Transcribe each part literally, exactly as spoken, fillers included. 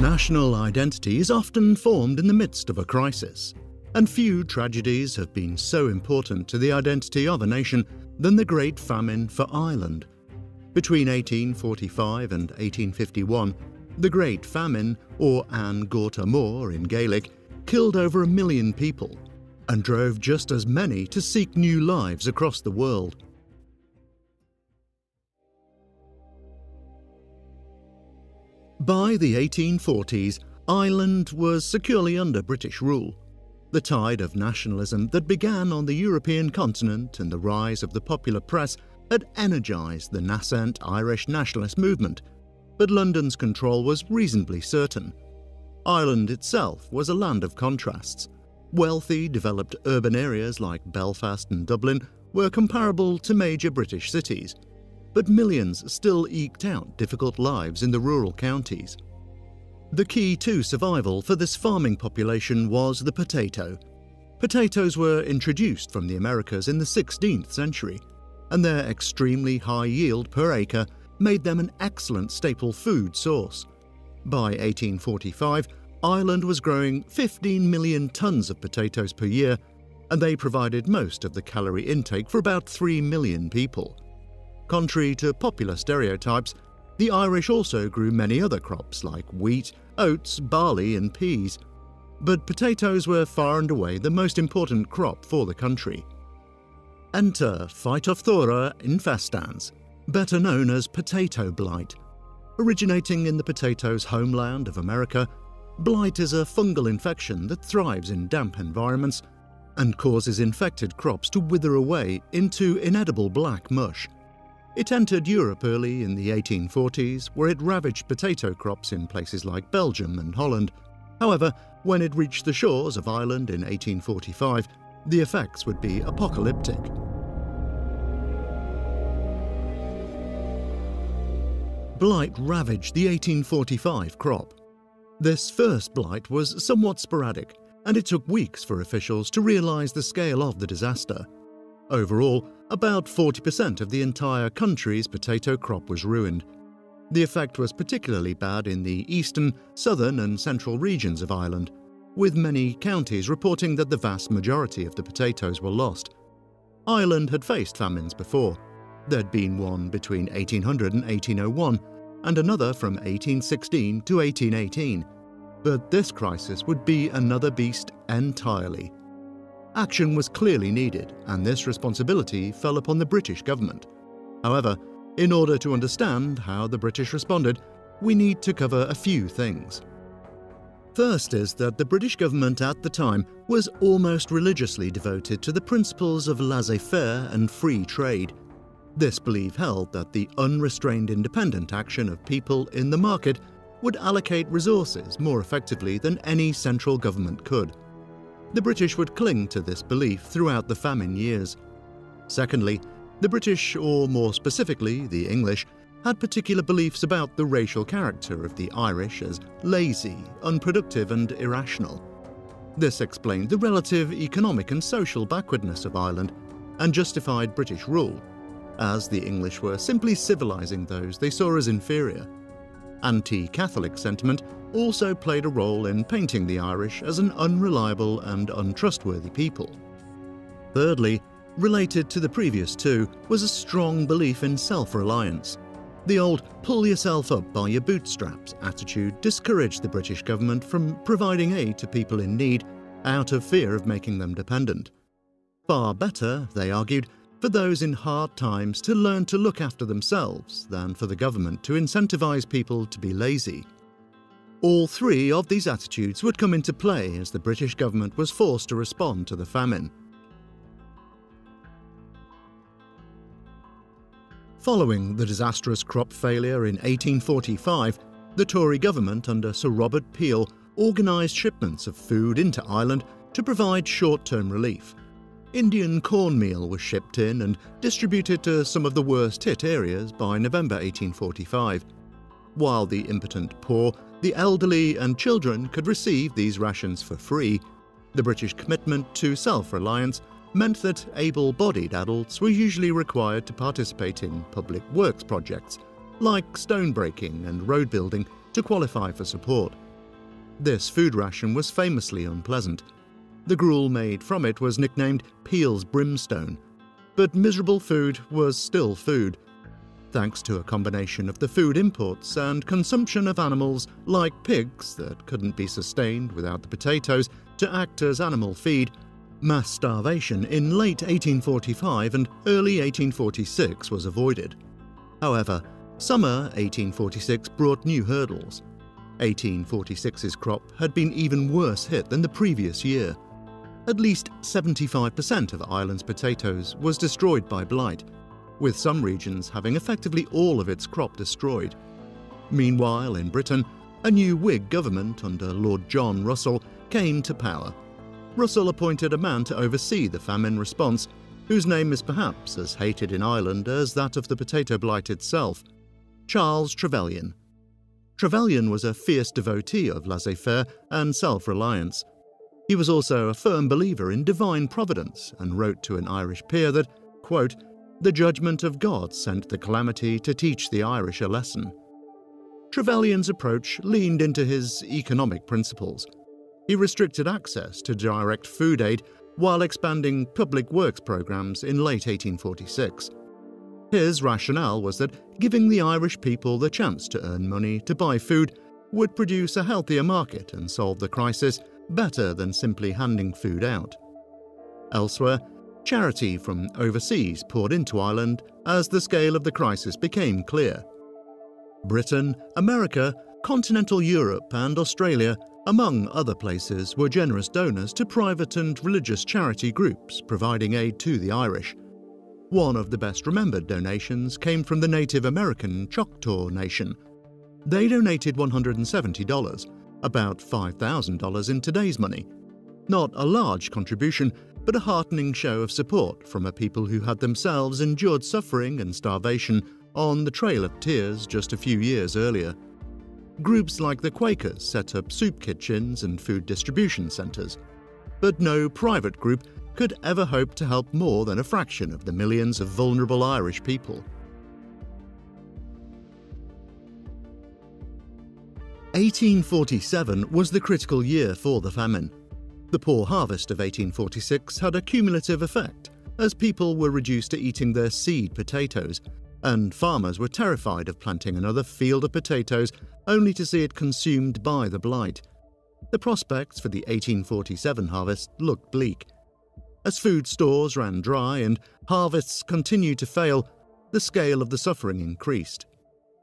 National identity is often formed in the midst of a crisis, and few tragedies have been so important to the identity of a nation than the Great Famine for Ireland. Between eighteen forty-five and eighteen fifty-one, the Great Famine, or An gorta mor in Gaelic, killed over a million people and drove just as many to seek new lives across the world. By the eighteen forties, Ireland was securely under British rule. The tide of nationalism that began on the European continent and the rise of the popular press had energised the nascent Irish nationalist movement, but London's control was reasonably certain. Ireland itself was a land of contrasts. Wealthy, developed urban areas like Belfast and Dublin were comparable to major British cities, but millions still eked out difficult lives in the rural counties. The key to survival for this farming population was the potato. Potatoes were introduced from the Americas in the sixteenth century, and their extremely high yield per acre made them an excellent staple food source. By eighteen forty-five, Ireland was growing fifteen million tonnes of potatoes per year, and they provided most of the calorie intake for about three million people. Contrary to popular stereotypes, the Irish also grew many other crops like wheat, oats, barley and peas. But potatoes were far and away the most important crop for the country. Enter Phytophthora infestans, better known as potato blight. Originating in the potato's homeland of America, blight is a fungal infection that thrives in damp environments and causes infected crops to wither away into inedible black mush. It entered Europe early in the eighteen forties, where it ravaged potato crops in places like Belgium and Holland. However, when it reached the shores of Ireland in eighteen forty-five, the effects would be apocalyptic. Blight ravaged the eighteen forty-five crop. This first blight was somewhat sporadic, and it took weeks for officials to realise the scale of the disaster. Overall, about forty percent of the entire country's potato crop was ruined. The effect was particularly bad in the eastern, southern and central regions of Ireland, with many counties reporting that the vast majority of the potatoes were lost. Ireland had faced famines before. There'd been one between eighteen hundred and eighteen oh one, and another from eighteen sixteen to eighteen eighteen. But this crisis would be another beast entirely. Action was clearly needed, and this responsibility fell upon the British government. However, in order to understand how the British responded, we need to cover a few things. First is that the British government at the time was almost religiously devoted to the principles of laissez-faire and free trade. This belief held that the unrestrained independent action of people in the market would allocate resources more effectively than any central government could. The British would cling to this belief throughout the famine years. Secondly, the British, or more specifically the English, had particular beliefs about the racial character of the Irish as lazy, unproductive and irrational. This explained the relative economic and social backwardness of Ireland and justified British rule, as the English were simply civilising those they saw as inferior. Anti-Catholic sentiment also played a role in painting the Irish as an unreliable and untrustworthy people. Thirdly, related to the previous two, was a strong belief in self-reliance. The old pull yourself up by your bootstraps attitude discouraged the British government from providing aid to people in need out of fear of making them dependent. Far better, they argued, for those in hard times to learn to look after themselves than for the government to incentivise people to be lazy. All three of these attitudes would come into play as the British government was forced to respond to the famine. Following the disastrous crop failure in eighteen forty-five, the Tory government under Sir Robert Peel organised shipments of food into Ireland to provide short-term relief. Indian cornmeal was shipped in and distributed to some of the worst hit areas by November eighteen forty-five. While the impotent poor, the elderly and children could receive these rations for free, the British commitment to self-reliance meant that able-bodied adults were usually required to participate in public works projects, like stone breaking and road building, to qualify for support. This food ration was famously unpleasant. The gruel made from it was nicknamed Peel's Brimstone. But miserable food was still food, thanks to a combination of the food imports and consumption of animals like pigs that couldn't be sustained without the potatoes to act as animal feed. Mass starvation in late eighteen forty-five and early eighteen forty-six was avoided. However, summer eighteen forty-six brought new hurdles. eighteen forty-six's crop had been even worse hit than the previous year. At least seventy-five percent of Ireland's potatoes was destroyed by blight, with some regions having effectively all of its crop destroyed. Meanwhile, in Britain, a new Whig government under Lord John Russell came to power. Russell appointed a man to oversee the famine response, whose name is perhaps as hated in Ireland as that of the potato blight itself, Charles Trevelyan. Trevelyan was a fierce devotee of laissez-faire and self-reliance. He was also a firm believer in divine providence and wrote to an Irish peer that, quote, "The judgment of God sent the calamity to teach the Irish a lesson." Trevelyan's approach leaned into his economic principles. He restricted access to direct food aid while expanding public works programs in late eighteen forty-six. His rationale was that giving the Irish people the chance to earn money to buy food would produce a healthier market and solve the crisis better than simply handing food out. Elsewhere, charity from overseas poured into Ireland as the scale of the crisis became clear. Britain, America, continental Europe and Australia, among other places, were generous donors to private and religious charity groups providing aid to the Irish. One of the best remembered donations came from the Native American Choctaw Nation. They donated one hundred seventy dollars, about five thousand dollars in today's money. Not a large contribution, but a heartening show of support from a people who had themselves endured suffering and starvation on the Trail of Tears just a few years earlier. Groups like the Quakers set up soup kitchens and food distribution centres, but no private group could ever hope to help more than a fraction of the millions of vulnerable Irish people. eighteen forty-seven was the critical year for the famine. The poor harvest of eighteen forty-six had a cumulative effect, as people were reduced to eating their seed potatoes, and farmers were terrified of planting another field of potatoes only to see it consumed by the blight. The prospects for the eighteen forty-seven harvest looked bleak. As food stores ran dry and harvests continued to fail, the scale of the suffering increased.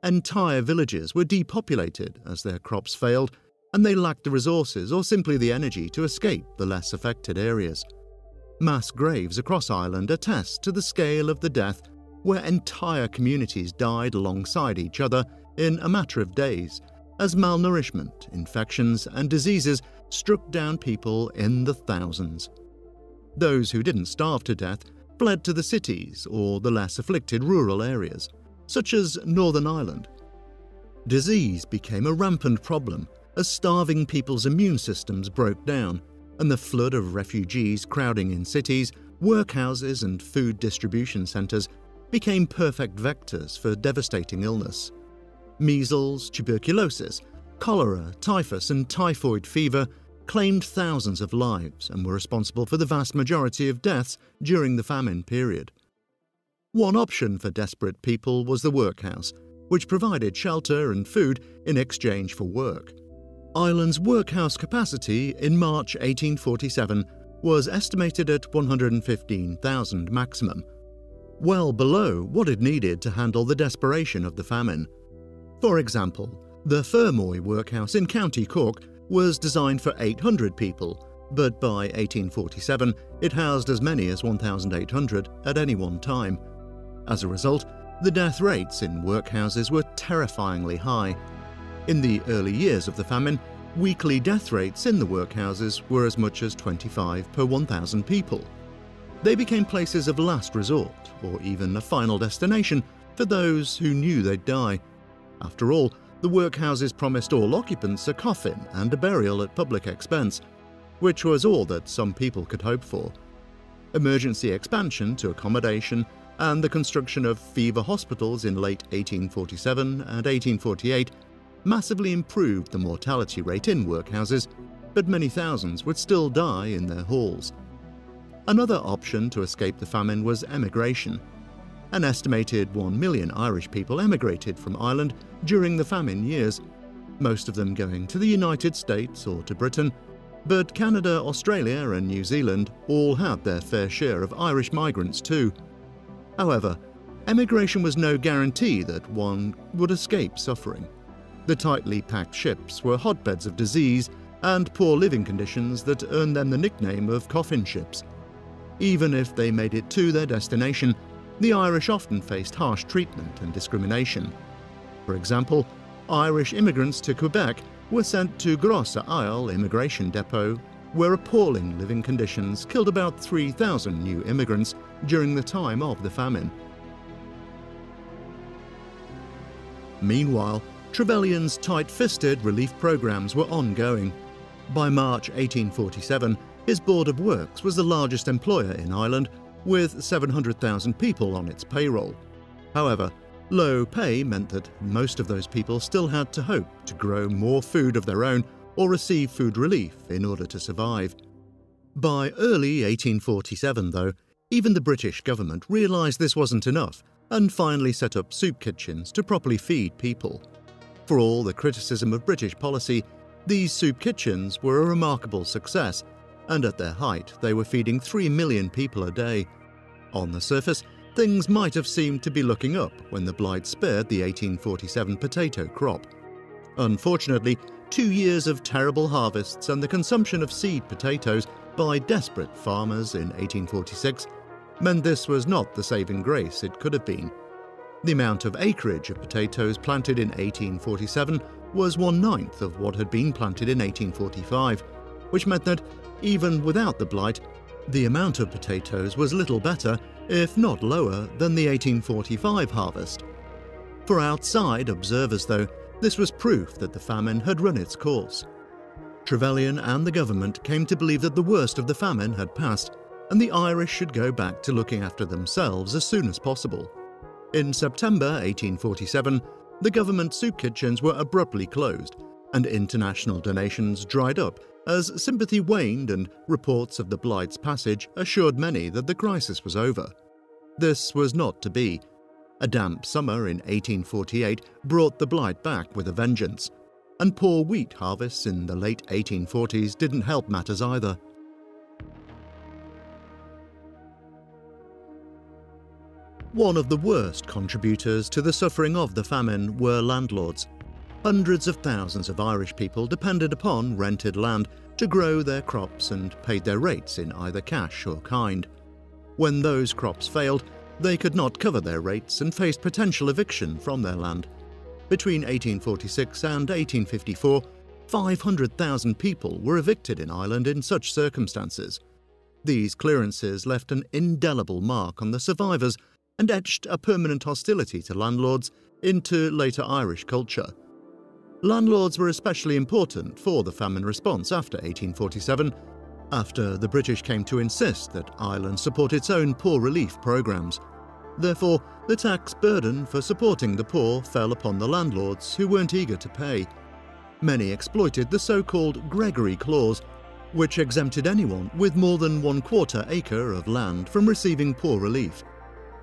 Entire villages were depopulated as their crops failed, and they lacked the resources or simply the energy to escape the less affected areas. Mass graves across Ireland attest to the scale of the death, where entire communities died alongside each other in a matter of days, as malnourishment, infections and diseases struck down people in the thousands. Those who didn't starve to death fled to the cities or the less afflicted rural areas, such as Northern Ireland. Disease became a rampant problem as starving people's immune systems broke down, and the flood of refugees crowding in cities, workhouses and food distribution centres became perfect vectors for devastating illness. Measles, tuberculosis, cholera, typhus and typhoid fever claimed thousands of lives and were responsible for the vast majority of deaths during the famine period. One option for desperate people was the workhouse, which provided shelter and food in exchange for work. Ireland's workhouse capacity in March eighteen forty-seven was estimated at one hundred fifteen thousand maximum, well below what it needed to handle the desperation of the famine. For example, the Fermoy workhouse in County Cork was designed for eight hundred people, but by eighteen forty-seven it housed as many as one thousand eight hundred at any one time. As a result, the death rates in workhouses were terrifyingly high. In the early years of the famine, weekly death rates in the workhouses were as much as twenty-five per one thousand people. They became places of last resort, or even a final destination for those who knew they'd die. After all, the workhouses promised all occupants a coffin and a burial at public expense, which was all that some people could hope for. Emergency expansion to accommodation and the construction of fever hospitals in late eighteen forty-seven and eighteen forty-eight massively improved the mortality rate in workhouses, but many thousands would still die in their halls. Another option to escape the famine was emigration. An estimated one million Irish people emigrated from Ireland during the famine years, most of them going to the United States or to Britain, but Canada, Australia and New Zealand all had their fair share of Irish migrants too. However, emigration was no guarantee that one would escape suffering. The tightly packed ships were hotbeds of disease and poor living conditions that earned them the nickname of coffin ships. Even if they made it to their destination, the Irish often faced harsh treatment and discrimination. For example, Irish immigrants to Quebec were sent to Grosse Isle immigration depot, where appalling living conditions killed about three thousand new immigrants during the time of the famine. Meanwhile, Trevelyan's tight-fisted relief programs were ongoing. By March eighteen forty-seven, his Board of Works was the largest employer in Ireland, with seven hundred thousand people on its payroll. However, low pay meant that most of those people still had to hope to grow more food of their own or receive food relief in order to survive. By early eighteen forty-seven, though, even the British government realised this wasn't enough and finally set up soup kitchens to properly feed people. For all the criticism of British policy, these soup kitchens were a remarkable success, and at their height they were feeding three million people a day. On the surface, things might have seemed to be looking up when the blight spared the eighteen forty-seven potato crop. Unfortunately, two years of terrible harvests and the consumption of seed potatoes by desperate farmers in eighteen forty-six meant this was not the saving grace it could have been. The amount of acreage of potatoes planted in eighteen forty-seven was one-ninth of what had been planted in eighteen forty-five, which meant that, even without the blight, the amount of potatoes was little better, if not lower, than the eighteen forty-five harvest. For outside observers, though, this was proof that the famine had run its course. Trevelyan and the government came to believe that the worst of the famine had passed, and the Irish should go back to looking after themselves as soon as possible. In September eighteen forty-seven, the government soup kitchens were abruptly closed, and international donations dried up as sympathy waned and reports of the blight's passage assured many that the crisis was over. This was not to be. A damp summer in eighteen forty-eight brought the blight back with a vengeance, and poor wheat harvests in the late eighteen forties didn't help matters either. One of the worst contributors to the suffering of the famine were landlords. Hundreds of thousands of Irish people depended upon rented land to grow their crops and paid their rates in either cash or kind. When those crops failed, they could not cover their rates and faced potential eviction from their land. Between eighteen forty-six and eighteen fifty-four, five hundred thousand people were evicted in Ireland in such circumstances. These clearances left an indelible mark on the survivors and etched a permanent hostility to landlords into later Irish culture. Landlords were especially important for the famine response after eighteen forty-seven, after the British came to insist that Ireland support its own poor relief programmes. Therefore, the tax burden for supporting the poor fell upon the landlords who weren't eager to pay. Many exploited the so-called Gregory Clause, which exempted anyone with more than one quarter acre of land from receiving poor relief.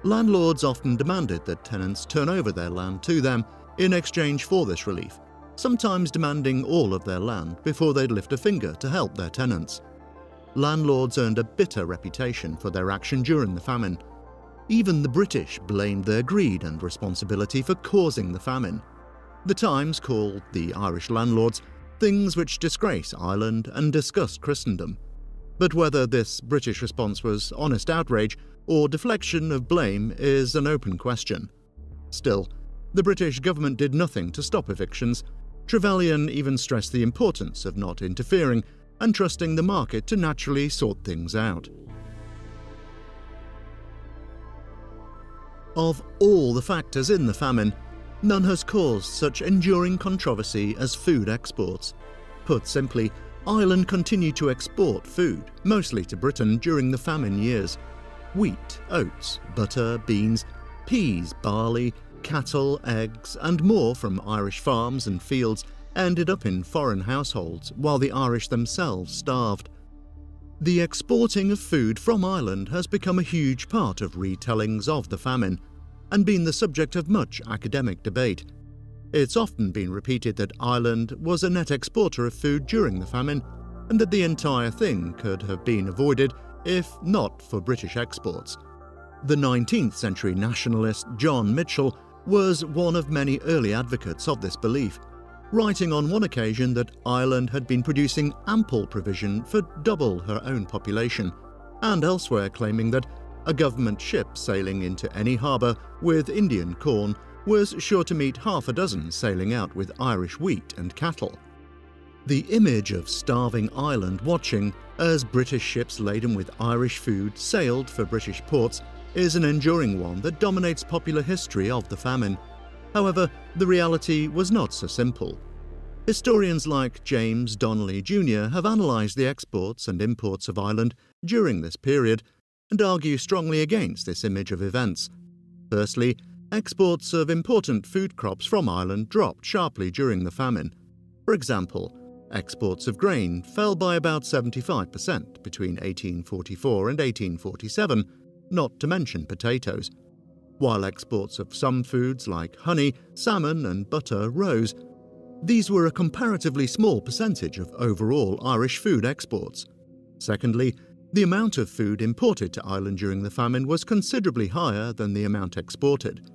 Landlords often demanded that tenants turn over their land to them in exchange for this relief, sometimes demanding all of their land before they'd lift a finger to help their tenants. Landlords earned a bitter reputation for their action during the famine. Even the British blamed their greed and responsibility for causing the famine. The Times called the Irish landlords "things which disgrace Ireland and disgust Christendom." But whether this British response was honest outrage or deflection of blame is an open question. Still, the British government did nothing to stop evictions. Trevelyan even stressed the importance of not interfering and trusting the market to naturally sort things out. Of all the factors in the famine, none has caused such enduring controversy as food exports. Put simply, Ireland continued to export food, mostly to Britain during the famine years. Wheat, oats, butter, beans, peas, barley, cattle, eggs and more from Irish farms and fields ended up in foreign households while the Irish themselves starved. The exporting of food from Ireland has become a huge part of retellings of the famine and been the subject of much academic debate. It's often been repeated that Ireland was a net exporter of food during the famine and that the entire thing could have been avoided if not for British exports. The nineteenth century nationalist John Mitchell was one of many early advocates of this belief, writing on one occasion that Ireland had been producing ample provision for double her own population, and elsewhere claiming that a government ship sailing into any harbour with Indian corn was sure to meet half a dozen sailing out with Irish wheat and cattle. The image of starving Ireland watching as British ships laden with Irish food sailed for British ports is an enduring one that dominates popular history of the famine. However, the reality was not so simple. Historians like James Donnelly Junior have analysed the exports and imports of Ireland during this period and argue strongly against this image of events. Firstly, exports of important food crops from Ireland dropped sharply during the famine. For example, exports of grain fell by about seventy-five percent between eighteen forty-four and eighteen forty-seven, not to mention potatoes. While exports of some foods like honey, salmon and butter rose, these were a comparatively small percentage of overall Irish food exports. Secondly, the amount of food imported to Ireland during the famine was considerably higher than the amount exported.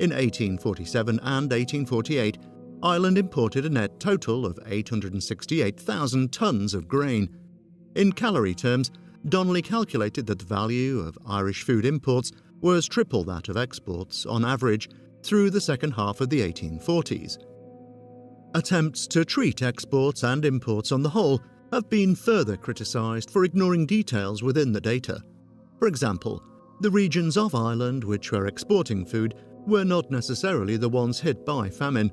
In eighteen forty-seven and eighteen forty-eight, Ireland imported a net total of eight hundred sixty-eight thousand tonnes of grain. In calorie terms, Donnelly calculated that the value of Irish food imports was triple that of exports on average through the second half of the eighteen forties. Attempts to treat exports and imports on the whole have been further criticised for ignoring details within the data. For example, the regions of Ireland which were exporting food were not necessarily the ones hit by famine,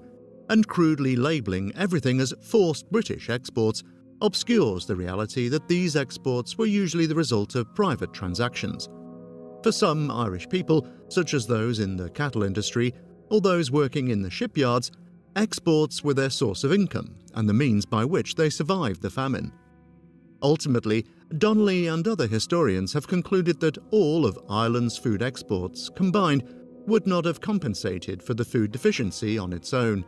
and crudely labelling everything as forced British exports obscures the reality that these exports were usually the result of private transactions. For some Irish people, such as those in the cattle industry or those working in the shipyards, exports were their source of income and the means by which they survived the famine. Ultimately, Donnelly and other historians have concluded that all of Ireland's food exports combined would not have compensated for the food deficiency on its own.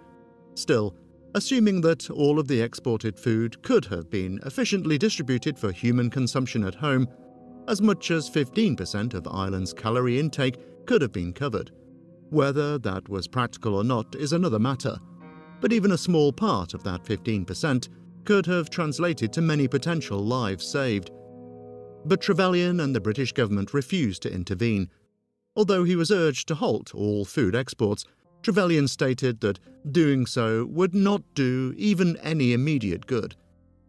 Still, assuming that all of the exported food could have been efficiently distributed for human consumption at home, as much as fifteen percent of Ireland's calorie intake could have been covered. Whether that was practical or not is another matter, but even a small part of that fifteen percent could have translated to many potential lives saved. But Trevelyan and the British government refused to intervene. Although he was urged to halt all food exports, Trevelyan stated that doing so would not do even any immediate good,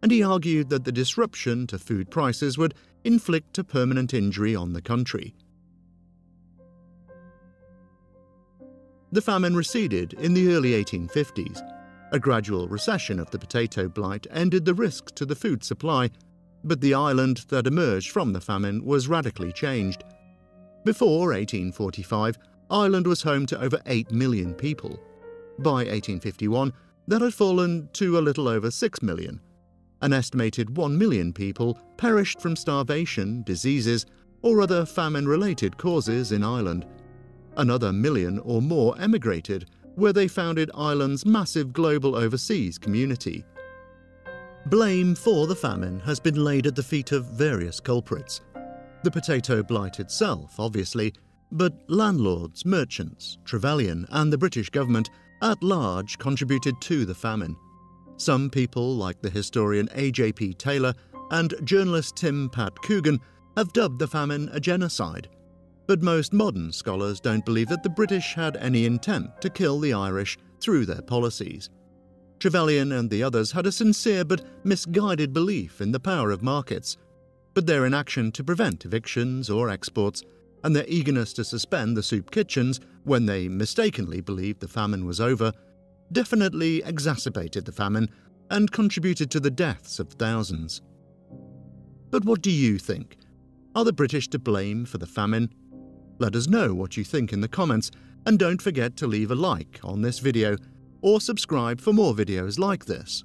and he argued that the disruption to food prices would inflict a permanent injury on the country. The famine receded in the early eighteen fifties. A gradual recession of the potato blight ended the risk to the food supply, but the island that emerged from the famine was radically changed. Before eighteen forty-five, Ireland was home to over eight million people. By eighteen fifty-one, that had fallen to a little over six million. An estimated one million people perished from starvation, diseases, or other famine-related causes in Ireland. Another million or more emigrated, where they founded Ireland's massive global overseas community. Blame for the famine has been laid at the feet of various culprits. The potato blight itself, obviously, but landlords, merchants, Trevelyan and the British government at large contributed to the famine. Some people, like the historian A J P Taylor and journalist Tim Pat Coogan, have dubbed the famine a genocide. But most modern scholars don't believe that the British had any intent to kill the Irish through their policies. Trevelyan and the others had a sincere but misguided belief in the power of markets, but their inaction to prevent evictions or exports and their eagerness to suspend the soup kitchens when they mistakenly believed the famine was over, definitely exacerbated the famine and contributed to the deaths of thousands. But what do you think? Are the British to blame for the famine? Let us know what you think in the comments And don't forget to leave a like on this video or subscribe for more videos like this.